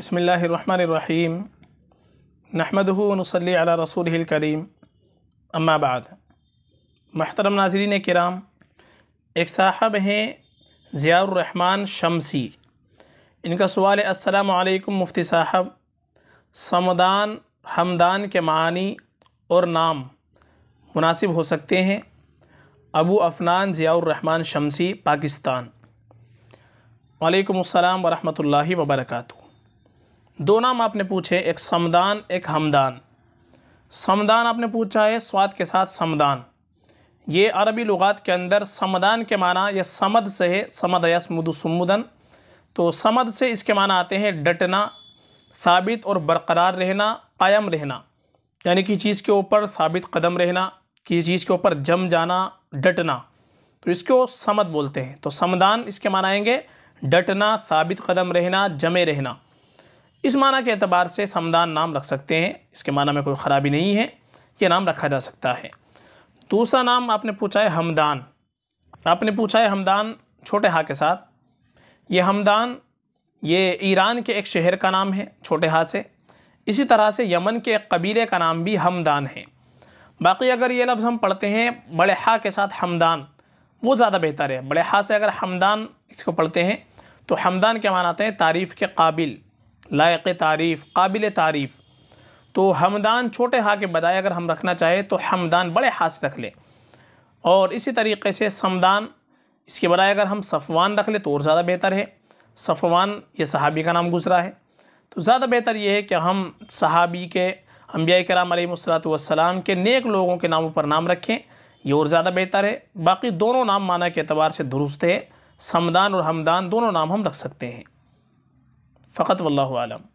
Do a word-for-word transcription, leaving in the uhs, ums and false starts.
बिस्मिल्लाहिर्रहमानिर्रहीम नहमदुहु व नुसल्ली अला रसूलिहिल करीम अम्मा बाद। महतरम नाज़रीन किराम, एक साहब हैं ज़ियाउर रहमान शम्सी। इनका सवाल है, अस्सलाम वालेकुम मुफ्ती साहब, समदान हमदान के मानी और नाम मुनासिब हो सकते हैं? अबू अफनान ज़ियाउर रहमान शम्सी, पाकिस्तान। वालेकुम अस्सलाम व रहमतुल्लाहि व बरकातहू। दो नाम आपने पूछे, एक समदान एक हमदान। समदान आपने पूछा है स्वाद के साथ समदान। ये अरबी लुगात के अंदर समदान के माना यह समद से है, समद यसमुदु सुमुदन। तो समद से इसके माना आते हैं डटना, साबित और बरकरार रहना, कायम रहना, यानी कि चीज़ के ऊपर साबित कदम रहना, कि चीज़ के ऊपर जम जाना, डटना, तो इसको समद बोलते हैं। तो समदान इसके माना आएंगे डटना, साबित कदम रहना, जमे रहना। इस माना के अतबार से समदान नाम रख सकते हैं, इसके माना में कोई ख़राबी नहीं है, यह नाम रखा जा सकता है। दूसरा नाम आपने पूछा है हमदान। आपने पूछा है हमदान छोटे हा के साथ। ये हमदान ये ईरान के एक शहर का नाम है छोटे हा से। इसी तरह से यमन के एक कबीले का नाम भी हमदान है। बाकी अगर ये लफ्ज़ हम पढ़ते हैं बड़े हा के साथ हमदान, वो ज़्यादा बेहतर है। बड़े हा से अगर हमदान इसको पढ़ते हैं तो हमदान क्या मानाते हैं? तारीफ़ के काबिल, लायक तारीफ़, काबिल तारीफ़। तो हमदान छोटे हा के बजाय अगर हम रखना चाहें तो हमदान बड़े हा से रख लें। और इसी तरीके से समदान, इसके बजाय अगर हम सफ़वान रख लें तो और ज़्यादा बेहतर है। सफ़वान ये सहाबी का नाम गुजरा है, तो ज़्यादा बेहतर ये है कि हम सहाबी के, अंबिया किराम अलैहिमुस्सलातु वस्सलाम के नेक लोगों के नामों पर नाम रखें, ये और ज़्यादा बेहतर है। बाकी दोनों नाम माना के अतबार से दुरुस्त है। समदान और हमदान दोनों नाम हम रख सकते हैं। फ़कत वल्लाहु आलम।